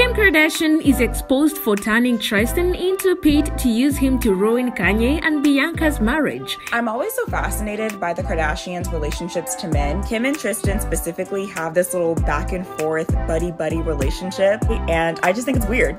Kim Kardashian is exposed for turning Tristan into Pete to use him to ruin Kanye and Bianca's marriage. I'm always so fascinated by the Kardashians' relationships to men. Kim and Tristan specifically have this little back and forth buddy-buddy relationship, and I just think it's weird.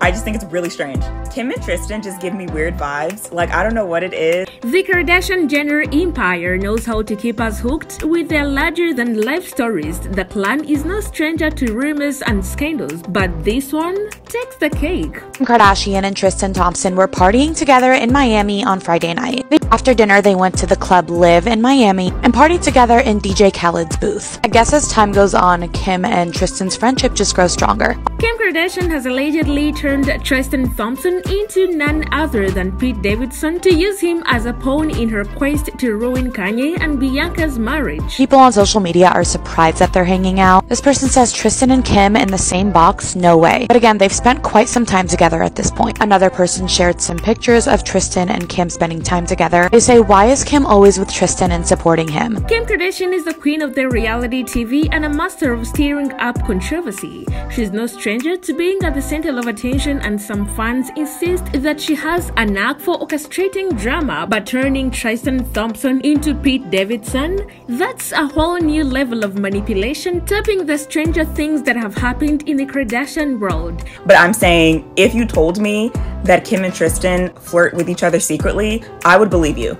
I just think it's really strange. Kim and Tristan just give me weird vibes. Like, I don't know what it is. The Kardashian-Jenner empire knows how to keep us hooked with their larger-than-life stories. The clan is no stranger to rumors and scandals, but this one takes the cake. Kim Kardashian and Tristan Thompson were partying together in Miami on Friday night. After dinner, they went to the club LIV in Miami and partied together in DJ Khaled's booth. I guess as time goes on, Kim and Tristan's friendship just grows stronger. Kim Kardashian has allegedly turned Tristan Thompson into none other than Pete Davidson to use him as a pawn in her quest to ruin Kanye and Bianca's marriage. People on social media are surprised that they're hanging out. This person says Tristan and Kim in the same box, no way. But again, they've spent quite some time together at this point. Another person shared some pictures of Tristan and Kim spending time together. They say, why is Kim always with Tristan and supporting him? Kim Kardashian is the queen of the reality TV and a master of stirring up controversy. She's no stranger to being at the center of attention, and some fans insist that she has a knack for orchestrating drama, but turning Tristan Thompson into Pete Davidson? That's a whole new level of manipulation, tapping the stranger things that have happened in the Kardashian world. But I'm saying, if you told me that Kim and Tristan flirt with each other secretly, I would believe you.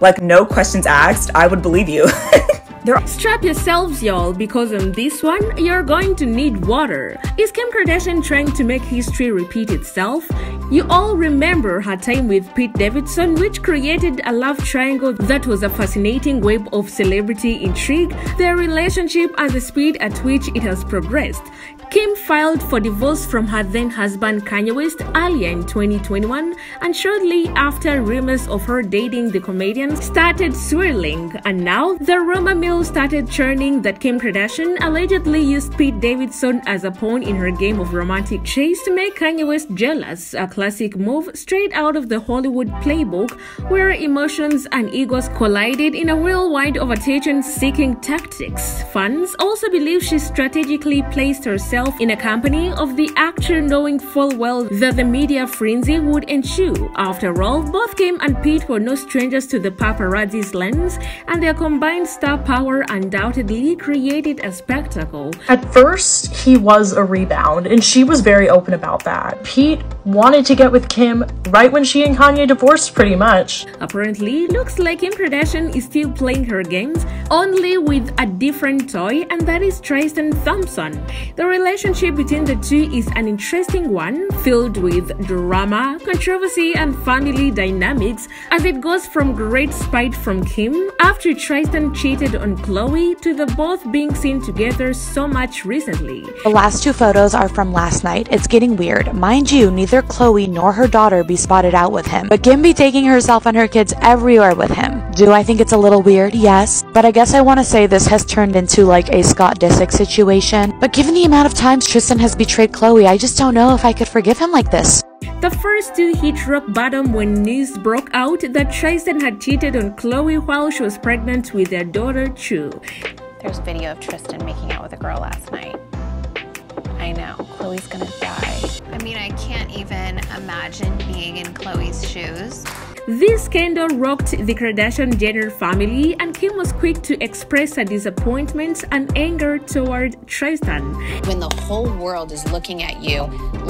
Like, no questions asked, I would believe you. Strap yourselves, y'all, because on this one, you're going to need water. Is Kim Kardashian trying to make history repeat itself? You all remember her time with Pete Davidson, which created a love triangle that was a fascinating web of celebrity intrigue, their relationship and the speed at which it has progressed. Kim filed for divorce from her then-husband Kanye West earlier in 2021, and shortly after, rumors of her dating the comedian started swirling, and now the rumor mill started churning that Kim Kardashian allegedly used Pete Davidson as a pawn in her game of romantic chase to make Kanye West jealous, a classic move straight out of the Hollywood playbook where emotions and egos collided in a worldwide of attention-seeking tactics. Fans also believe she strategically placed herself in a company of the actor, knowing full well that the media frenzy would ensue. After all, both Kim and Pete were no strangers to the paparazzi's lens, and their combined star power undoubtedly created a spectacle. At first, he was a rebound, and she was very open about that. Pete wanted to get with Kim right when she and Kanye divorced, pretty much. Apparently, looks like Kim Kardashian is still playing her games, only with a different toy, and that is Tristan Thompson. The relationship between the two is an interesting one, filled with drama, controversy, and family dynamics, as it goes from great spite from Kim after Tristan cheated on Khloé to the both being seen together so much recently. The last two photos are from last night. It's getting weird. Mind you, neither Khloé nor her daughter be spotted out with him, but Kim be taking herself and her kids everywhere with him. Do I think it's a little weird? Yes. But I guess I want to say this has turned into like a Scott Disick situation. But given the amount of times Tristan has betrayed Khloé, I just don't know if I could forgive him like this. The first two hit rock bottom when news broke out that Tristan had cheated on Khloé while she was pregnant with their daughter, True. There's video of Tristan making out with a girl last night. I know, Khloé's gonna die. I mean, I can't even imagine being in Khloé's shoes. This scandal rocked the Kardashian-Jenner family, and Kim was quick to express her disappointment and anger toward Tristan. When the whole world is looking at you,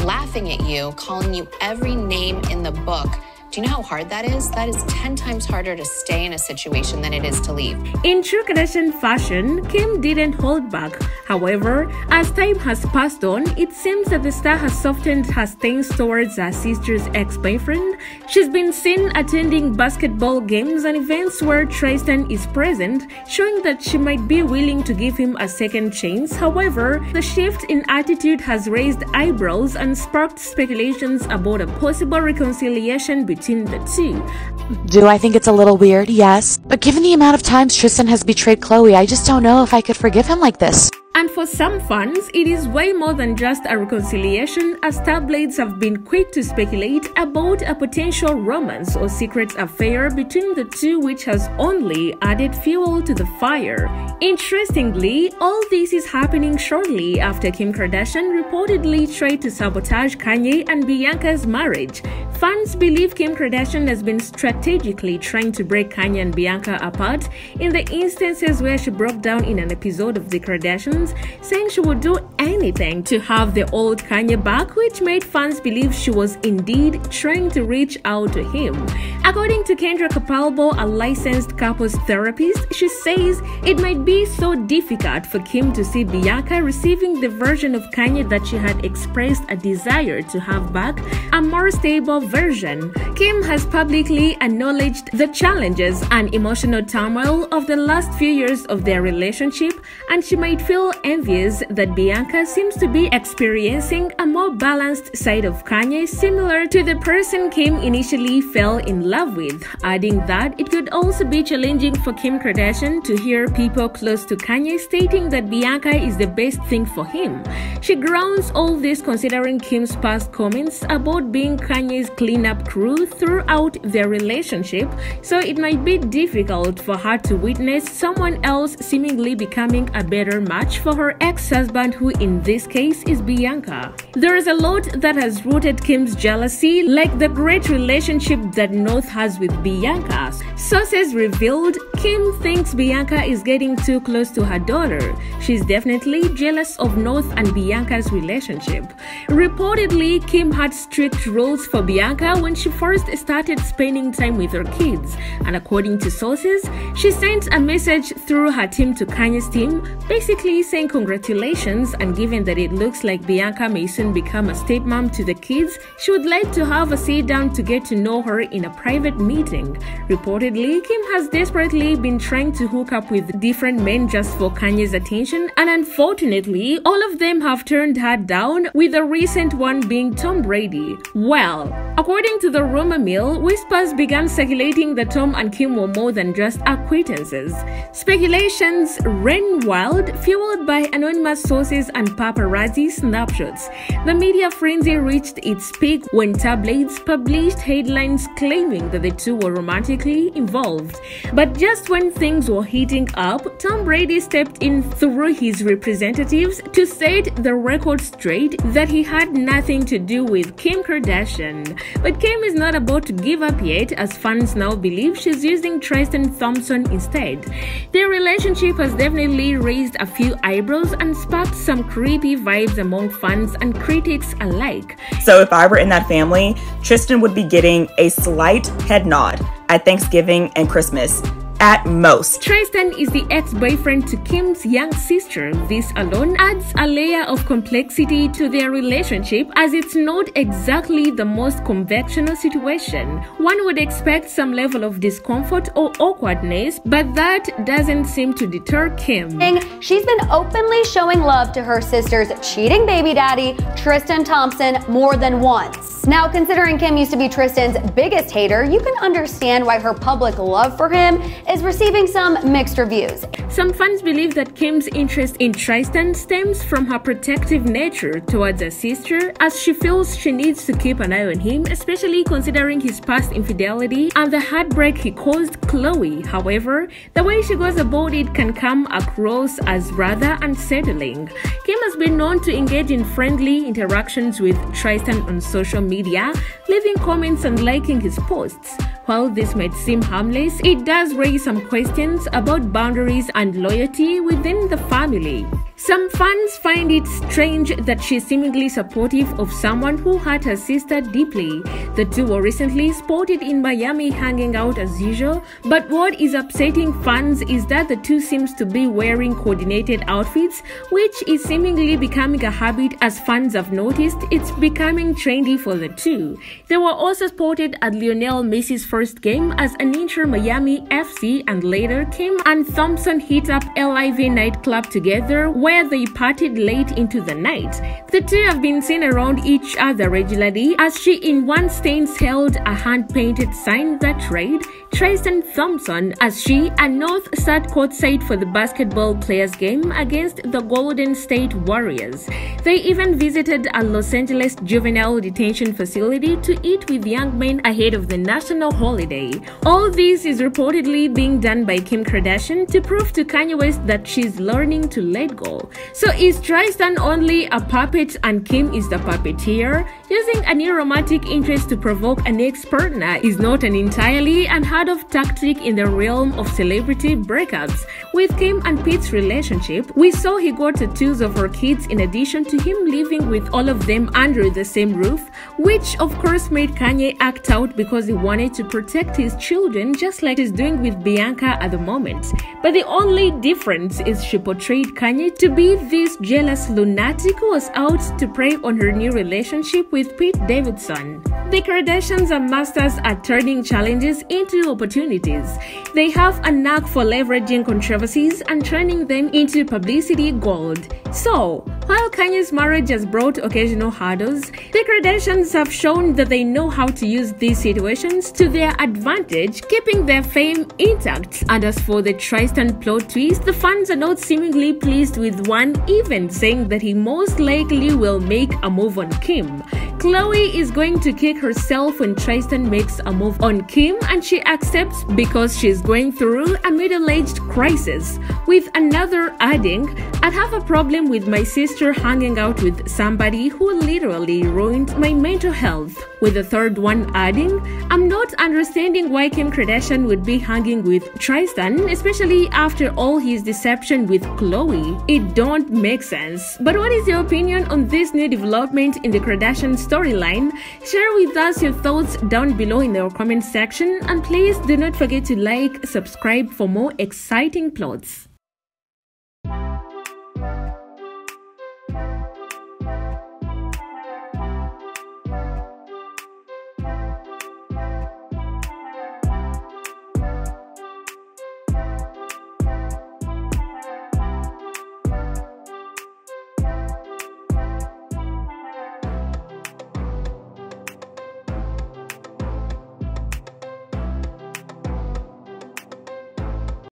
laughing at you, calling you every name in the book, do you know how hard that is? That is 10 times harder to stay in a situation than it is to leave. In true Kardashian fashion, Kim didn't hold back. However, as time has passed on, it seems that the star has softened her stance towards her sister's ex-boyfriend. She's been seen attending basketball games and events where Tristan is present, showing that she might be willing to give him a second chance. However, the shift in attitude has raised eyebrows and sparked speculations about a possible reconciliation between the two. Do I think it's a little weird? Yes. But given the amount of times Tristan has betrayed Khloé, I just don't know if I could forgive him like this. And for some fans, it is way more than just a reconciliation, as tabloids have been quick to speculate about a potential romance or secret affair between the two, which has only added fuel to the fire. Interestingly, all this is happening shortly after Kim Kardashian reportedly tried to sabotage Kanye and Bianca's marriage. Fans believe Kim Kardashian has been strategically trying to break Kanye and Bianca apart in the instances where she broke down in an episode of The Kardashians, saying she would do anything to have the old Kanye back, which made fans believe she was indeed trying to reach out to him. According to Kendra Capalbo, a licensed couples therapist, she says it might be so difficult for Kim to see Bianca receiving the version of Kanye that she had expressed a desire to have back, a more stable version. Kim has publicly acknowledged the challenges and emotional turmoil of the last few years of their relationship, and she might feel envious that Bianca seems to be experiencing a more balanced side of Kanye, similar to the person Kim initially fell in love with, adding that it could also be challenging for Kim Kardashian to hear people close to Kanye stating that Bianca is the best thing for him. She grounds all this considering Kim's past comments about being Kanye's cleanup crew throughout their relationship, so it might be difficult for her to witness someone else seemingly becoming a better match for her ex-husband, who in this case is Bianca. There is a lot that has rooted Kim's jealousy, like the great relationship that North has with Bianca. Sources revealed Kim thinks Bianca is getting too close to her daughter. She's definitely jealous of North and Bianca's relationship. Reportedly, Kim had strict rules for Bianca when she first started spending time with her kids, and according to sources, she sent a message through her team to Kanye's team, basically saying congratulations, and given that it looks like Bianca may soon become a stepmom to the kids, she would like to have a sit down to get to know her in a private meeting. Reportedly, Kim has desperately been trying to hook up with different men just for Kanye's attention, and unfortunately, all of them have turned her down, with the recent one being Tom Brady. Well, according to the rumor mill, whispers began circulating that Tom and Kim were more than just acquaintances. Speculations ran wild, fueled by anonymous sources and paparazzi snapshots. The media frenzy reached its peak when tabloids published headlines claiming that the two were romantically involved. But just when things were heating up, Tom Brady stepped in through his representatives to set the record straight that he had nothing to do with Kim Kardashian. But Kim is not about to give up yet, as fans now believe she's using Tristan Thompson instead. Their relationship has definitely raised a few eyebrows and sparked some creepy vibes among fans and critics alike. So if I were in that family, Tristan would be getting a slight head nod at Thanksgiving and Christmas. At most. Tristan is the ex-boyfriend to Kim's young sister. This alone adds a layer of complexity to their relationship, as it's not exactly the most conventional situation. One would expect some level of discomfort or awkwardness, but that doesn't seem to deter Kim. She's been openly showing love to her sister's cheating baby daddy, Tristan Thompson, more than once. Now, considering Kim used to be Tristan's biggest hater, you can understand why her public love for him is receiving some mixed reviews. Some fans believe that Kim's interest in Tristan stems from her protective nature towards her sister, as she feels she needs to keep an eye on him, especially considering his past infidelity and the heartbreak he caused Khloé. However, the way she goes about it can come across as rather unsettling. Kim has been known to engage in friendly interactions with Tristan on social media, leaving comments and liking his posts. While this might seem harmless, it does raise some questions about boundaries and loyalty within the family. Some fans find it strange that she's seemingly supportive of someone who hurt her sister deeply. The two were recently spotted in Miami hanging out as usual, but what is upsetting fans is that the two seems to be wearing coordinated outfits, which is seemingly becoming a habit, as fans have noticed it's becoming trendy for the two. They were also spotted at Lionel Messi's first game as an Inter Miami FC, and later Kim and Thompson hit up LIV nightclub together, where where they partied late into the night. The two have been seen around each other regularly, as she in one stance held a hand-painted sign that read Tristan Thompson, as she and North sat courtside for the basketball players game against the Golden State Warriors. They even visited a Los Angeles juvenile detention facility to eat with young men ahead of the national holiday. All this is reportedly being done by Kim Kardashian to prove to Kanye West that she's learning to let go. So is Tristan only a puppet and Kim is the puppeteer? Using a new romantic interest to provoke an ex-partner is not an entirely unheard of tactic in the realm of celebrity breakups. With Kim and Pete's relationship, we saw he got tattoos of her kids in addition to him living with all of them under the same roof, which of course made Kanye act out because he wanted to protect his children, just like he's doing with Bianca at the moment. But the only difference is she portrayed Kanye to be this jealous lunatic who was out to prey on her new relationship with Pete Davidson. The Kardashians are masters at turning challenges into opportunities. They have a knack for leveraging controversies and turning them into publicity gold. So, while Kanye's marriage has brought occasional hurdles, the Kardashians have shown that they know how to use these situations to their advantage, keeping their fame intact. And as for the Tristan plot twist, the fans are not seemingly pleased with one, even saying that he most likely will make a move on Kim. Khloé is going to kick herself when Tristan makes a move on Kim, and she accepts because she's going through a middle-aged crisis. With another adding, "I'd have a problem with my sister hanging out with somebody who literally ruined my mental health." With the third one adding, "I'm not understanding why Kim Kardashian would be hanging with Tristan, especially after all his deception with Khloé. It don't make sense." But what is your opinion on this new development in the Kardashian storyline? Share with us your thoughts down below in the comment section, and please do not forget to like, subscribe for more exciting plots.